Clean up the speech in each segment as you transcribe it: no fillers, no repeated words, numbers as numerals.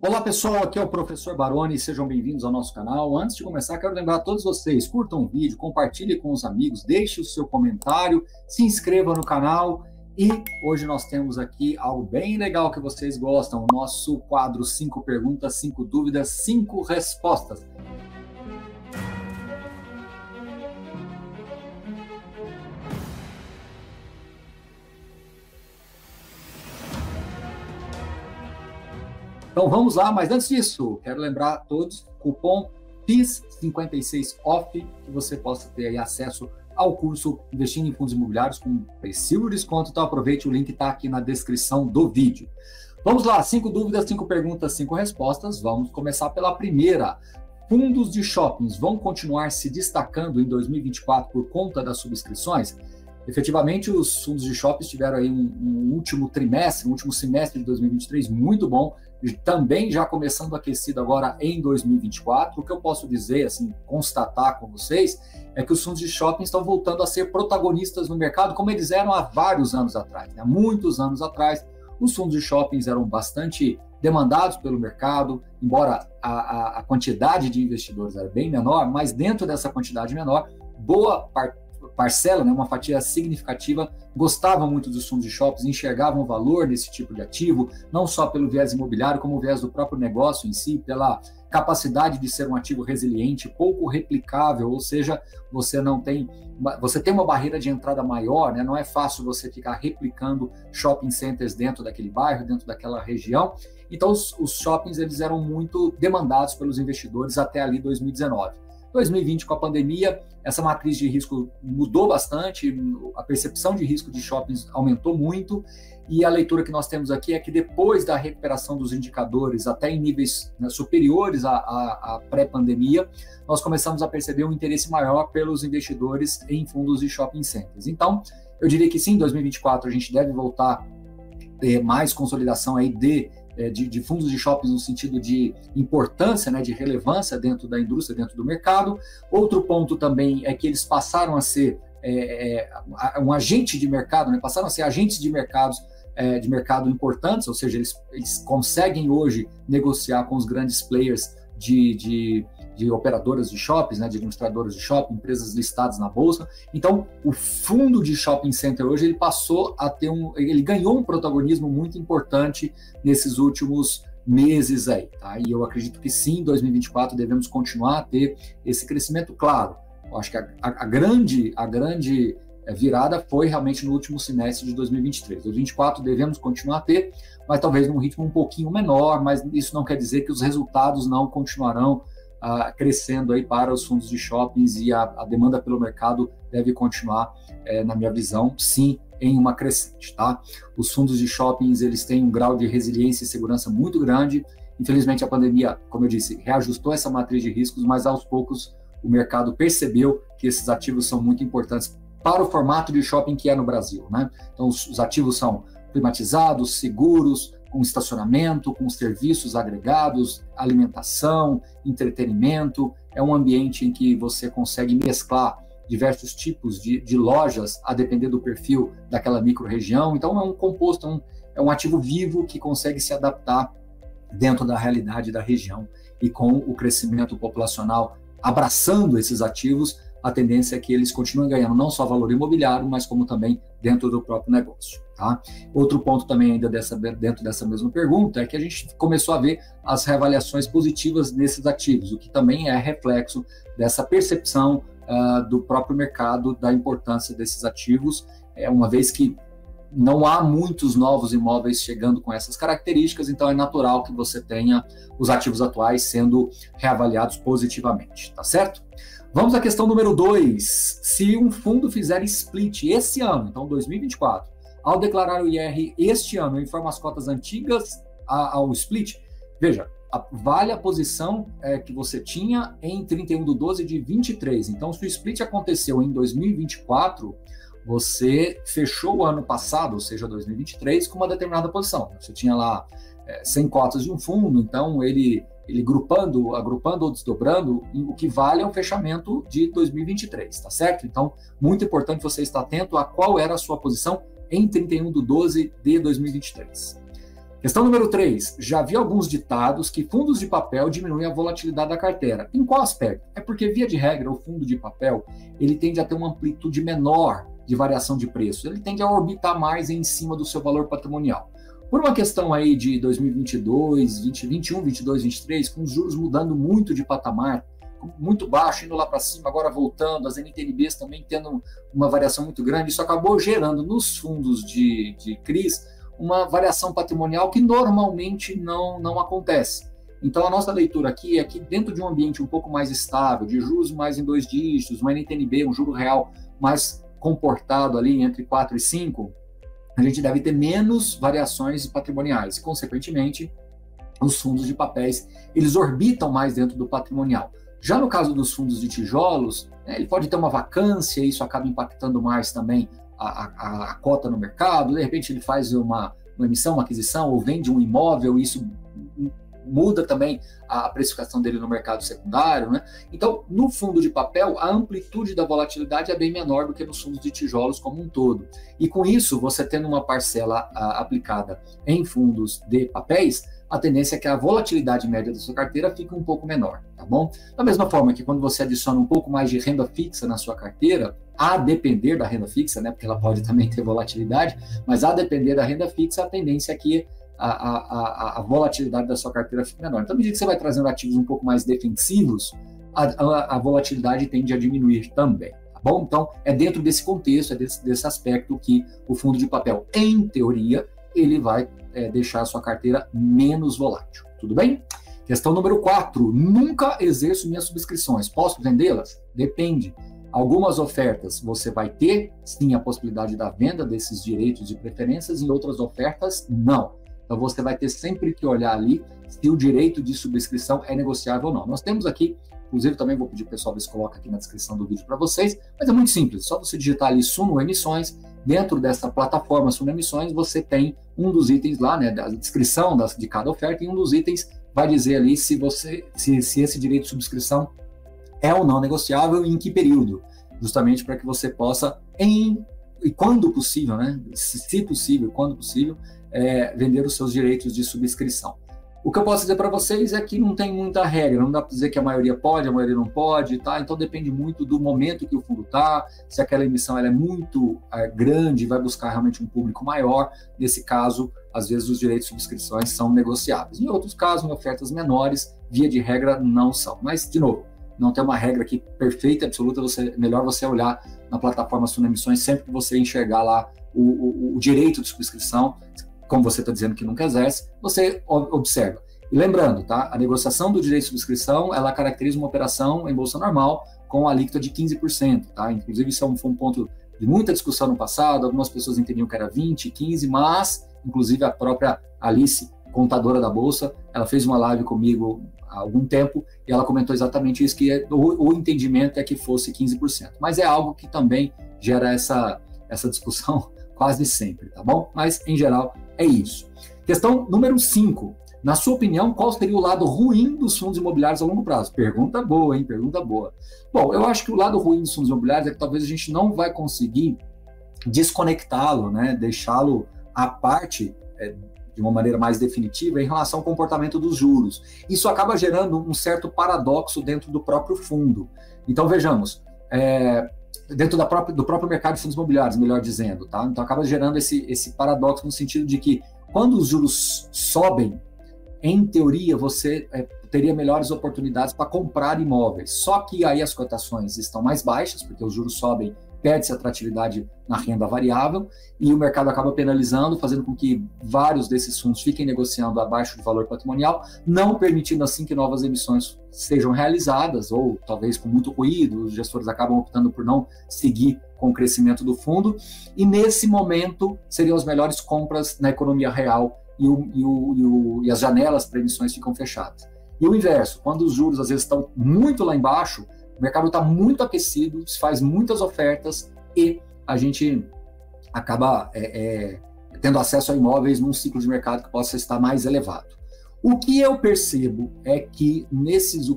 Olá pessoal, aqui é o Professor Baroni, sejam bem-vindos ao nosso canal. Antes de começar, quero lembrar a todos vocês, curtam o vídeo, compartilhem com os amigos, deixe o seu comentário, se inscreva no canal e hoje nós temos aqui algo bem legal que vocês gostam, o nosso quadro 5 perguntas, 5 dúvidas, 5 respostas. Então vamos lá, mas antes disso, quero lembrar a todos, cupom FIIS56OFF, que você possa ter aí acesso ao curso Investindo em Fundos Imobiliários com preço de desconto, então aproveite, o link está aqui na descrição do vídeo. Vamos lá, 5 dúvidas, 5 perguntas, 5 respostas, vamos começar pela primeira. Fundos de shoppings vão continuar se destacando em 2024 por conta das subscrições? Efetivamente, os fundos de shoppings tiveram aí um último semestre de 2023 muito bom, também já começando aquecido agora em 2024. O que eu posso dizer, assim, constatar com vocês, é que os fundos de shopping estão voltando a ser protagonistas no mercado, como eles eram há vários anos atrás, né? Muitos anos atrás, os fundos de shoppings eram bastante demandados pelo mercado, embora a quantidade de investidores era bem menor, mas dentro dessa quantidade menor, boa parte parcela, né, uma fatia significativa, gostava muito dos fundos de shoppings, enxergavam o valor desse tipo de ativo, não só pelo viés imobiliário, como o viés do próprio negócio em si, pela capacidade de ser um ativo resiliente, pouco replicável, ou seja, você tem uma barreira de entrada maior, né, não é fácil você ficar replicando shopping centers dentro daquele bairro, dentro daquela região. Então, os shoppings eles eram muito demandados pelos investidores até ali 2019. 2020, com a pandemia, essa matriz de risco mudou bastante, a percepção de risco de shoppings aumentou muito, e a leitura que nós temos aqui é que depois da recuperação dos indicadores até em níveis, né, superiores à pré-pandemia, nós começamos a perceber um interesse maior pelos investidores em fundos de shopping centers. Então, eu diria que sim, em 2024 a gente deve voltar a ter mais consolidação aí de fundos de shoppings no sentido de importância, né, de relevância dentro da indústria, dentro do mercado. Outro ponto também é que eles passaram a ser um agente de mercado, né, passaram a ser agentes de mercado importantes, ou seja, eles conseguem hoje negociar com os grandes players de operadoras de shoppings, né, de administradoras de shopping, empresas listadas na bolsa. Então, o fundo de shopping center hoje ele passou a ter ele ganhou um protagonismo muito importante nesses últimos meses aí, tá? E eu acredito que sim, em 2024 devemos continuar a ter esse crescimento, claro. Eu acho que a grande virada foi realmente no último semestre de 2023. 2024 devemos continuar a ter, mas talvez num ritmo um pouquinho menor, mas isso não quer dizer que os resultados não continuarão crescendo aí para os fundos de shoppings, e a demanda pelo mercado deve continuar, na minha visão, sim, em uma crescente, tá? Os fundos de shoppings, eles têm um grau de resiliência e segurança muito grande. Infelizmente, a pandemia, como eu disse, reajustou essa matriz de riscos, mas aos poucos o mercado percebeu que esses ativos são muito importantes para o formato de shopping que é no Brasil, né? Então, os ativos são climatizados, seguros, com estacionamento, com serviços agregados, alimentação, entretenimento. É um ambiente em que você consegue mesclar diversos tipos de lojas, a depender do perfil daquela micro-região. Então, é um composto, é um ativo vivo que consegue se adaptar dentro da realidade da região. E com o crescimento populacional abraçando esses ativos, a tendência é que eles continuem ganhando não só valor imobiliário, mas como também dentro do próprio negócio, tá? Outro ponto também ainda dentro dessa mesma pergunta é que a gente começou a ver as reavaliações positivas nesses ativos, o que também é reflexo dessa percepção do próprio mercado, da importância desses ativos, uma vez que não há muitos novos imóveis chegando com essas características, então é natural que você tenha os ativos atuais sendo reavaliados positivamente, tá certo? Vamos à questão número 2. Se um fundo fizer split esse ano, então 2024, ao declarar o IR este ano, informa as cotas antigas ao split, veja, vale a posição que você tinha em 31/12/23. Então, se o split aconteceu em 2024, você fechou o ano passado, ou seja, 2023, com uma determinada posição. Você tinha lá 100 cotas de um fundo, então ele agrupando ou desdobrando, o que vale é o fechamento de 2023, tá certo? Então, muito importante você estar atento a qual era a sua posição em 31/12/2023. Questão número 3. Já vi alguns ditados que fundos de papel diminuem a volatilidade da carteira. Em qual aspecto? É porque, via de regra, o fundo de papel ele tende a ter uma amplitude menor de variação de preço. Ele tende a orbitar mais em cima do seu valor patrimonial. Por uma questão aí de 2022, 2021, 22, 23, com os juros mudando muito de patamar, muito baixo, indo lá para cima, agora voltando, as NTNBs também tendo uma variação muito grande, isso acabou gerando nos fundos de CRIs uma variação patrimonial que normalmente não acontece. Então a nossa leitura aqui é que dentro de um ambiente um pouco mais estável, de juros mais em 2 dígitos, uma NTNB, um juro real mais comportado ali entre 4 e 5, a gente deve ter menos variações patrimoniais e, consequentemente, os fundos de papéis, eles orbitam mais dentro do patrimonial. Já no caso dos fundos de tijolos, né, ele pode ter uma vacância, isso acaba impactando mais também a cota no mercado, de repente ele faz uma emissão, uma aquisição, ou vende um imóvel, isso muda também a precificação dele no mercado secundário, né? Então, no fundo de papel, a amplitude da volatilidade é bem menor do que nos fundos de tijolos como um todo. E com isso, você tendo uma parcela aplicada em fundos de papéis, a tendência é que a volatilidade média da sua carteira fique um pouco menor, tá bom? Da mesma forma que quando você adiciona um pouco mais de renda fixa na sua carteira, a depender da renda fixa, né? Porque ela pode também ter volatilidade, mas a depender da renda fixa, a tendência é que a volatilidade da sua carteira fica menor. Então, à medida que você vai trazendo ativos um pouco mais defensivos, a volatilidade tende a diminuir também, tá bom? Então, é dentro desse contexto, é desse aspecto que o fundo de papel, em teoria, ele vai deixar a sua carteira menos volátil, tudo bem? Questão número 4, nunca exerço minhas subscrições, posso vendê-las? Depende. Algumas ofertas você vai ter, sim, a possibilidade da venda desses direitos de preferências, em outras ofertas, não. Então, você vai ter sempre que olhar ali se o direito de subscrição é negociável ou não. Nós temos aqui, inclusive também vou pedir para o pessoal ver se coloca aqui na descrição do vídeo para vocês, mas é muito simples, só você digitar ali Suno Emissões, dentro dessa plataforma Suno Emissões, você tem um dos itens lá, né, da descrição de cada oferta, e um dos itens vai dizer ali se esse direito de subscrição é ou não negociável e em que período, justamente para que você possa, e quando possível, né? Se possível, quando possível, vender os seus direitos de subscrição. O que eu posso dizer para vocês é que não tem muita regra, não dá para dizer que a maioria pode, a maioria não pode, tá? Então depende muito do momento que o fundo está, se aquela emissão ela é muito grande, vai buscar realmente um público maior, nesse caso, às vezes os direitos de subscrições são negociáveis. Em outros casos, em ofertas menores, via de regra, não são. Mas, de novo, não tem uma regra aqui perfeita, absoluta, melhor você olhar na plataforma Suno Emissões sempre que você enxergar lá o direito de subscrição, como você está dizendo que nunca exerce, você observa. E lembrando, tá? A negociação do direito de subscrição, ela caracteriza uma operação em bolsa normal com a alíquota de 15%, tá? Inclusive, isso foi um ponto de muita discussão no passado, algumas pessoas entendiam que era 20, 15, mas, inclusive, a própria Alice, contadora da bolsa, ela fez uma live comigo há algum tempo e ela comentou exatamente isso, que o entendimento é que fosse 15%, mas é algo que também gera essa discussão quase sempre, tá bom? Mas, em geral, é isso. Questão número 5. Na sua opinião, qual seria o lado ruim dos fundos imobiliários a longo prazo? Pergunta boa, hein? Pergunta boa. Bom, eu acho que o lado ruim dos fundos imobiliários é que talvez a gente não vai conseguir desconectá-lo, né? Deixá-lo à parte de uma maneira mais definitiva em relação ao comportamento dos juros. Isso acaba gerando um certo paradoxo dentro do próprio fundo. Então, vejamos, dentro do próprio mercado de fundos imobiliários, melhor dizendo, tá? Então acaba gerando esse paradoxo no sentido de que quando os juros sobem, em teoria você teria melhores oportunidades para comprar imóveis, só que aí as cotações estão mais baixas, porque os juros sobem, perde-se atratividade na renda variável e o mercado acaba penalizando, fazendo com que vários desses fundos fiquem negociando abaixo do valor patrimonial, não permitindo assim que novas emissões sejam realizadas ou talvez com muito ruído, os gestores acabam optando por não seguir com o crescimento do fundo e nesse momento seriam as melhores compras na economia real e as janelas para emissões ficam fechadas. E o inverso, quando os juros às vezes estão muito lá embaixo, o mercado está muito aquecido, se faz muitas ofertas e a gente acaba tendo acesso a imóveis num ciclo de mercado que possa estar mais elevado. O que eu percebi é que nesses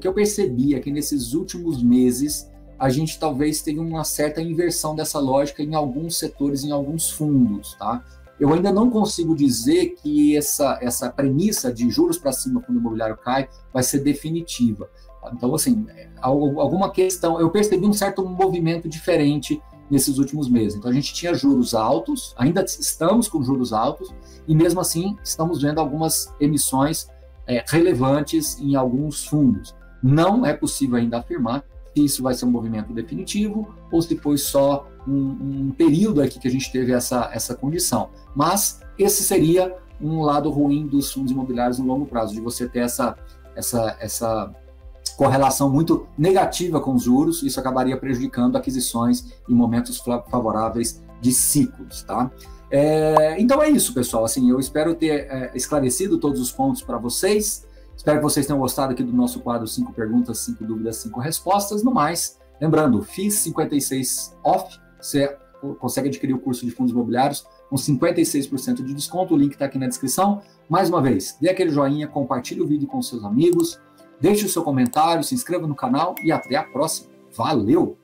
últimos meses a gente talvez teve uma certa inversão dessa lógica em alguns setores, em alguns fundos, tá? Eu ainda não consigo dizer que essa premissa de juros para cima quando o imobiliário cai vai ser definitiva. Então, assim, alguma questão... Eu percebi um certo movimento diferente nesses últimos meses. Então, a gente tinha juros altos, ainda estamos com juros altos, e mesmo assim estamos vendo algumas emissões relevantes em alguns fundos. Não é possível ainda afirmar se isso vai ser um movimento definitivo ou se foi só um período aqui que a gente teve essa condição. Mas esse seria um lado ruim dos fundos imobiliários no longo prazo, de você ter essa correlação muito negativa com os juros. Isso acabaria prejudicando aquisições em momentos favoráveis de ciclos, tá? Então é isso, pessoal. Assim, eu espero ter esclarecido todos os pontos para vocês. Espero que vocês tenham gostado aqui do nosso quadro 5 perguntas, 5 dúvidas, 5 respostas. No mais, lembrando, FIIS56OFF, você consegue adquirir o curso de fundos imobiliários com 56% de desconto. O link está aqui na descrição. Mais uma vez, dê aquele joinha, compartilhe o vídeo com seus amigos, deixe o seu comentário, se inscreva no canal e até a próxima. Valeu!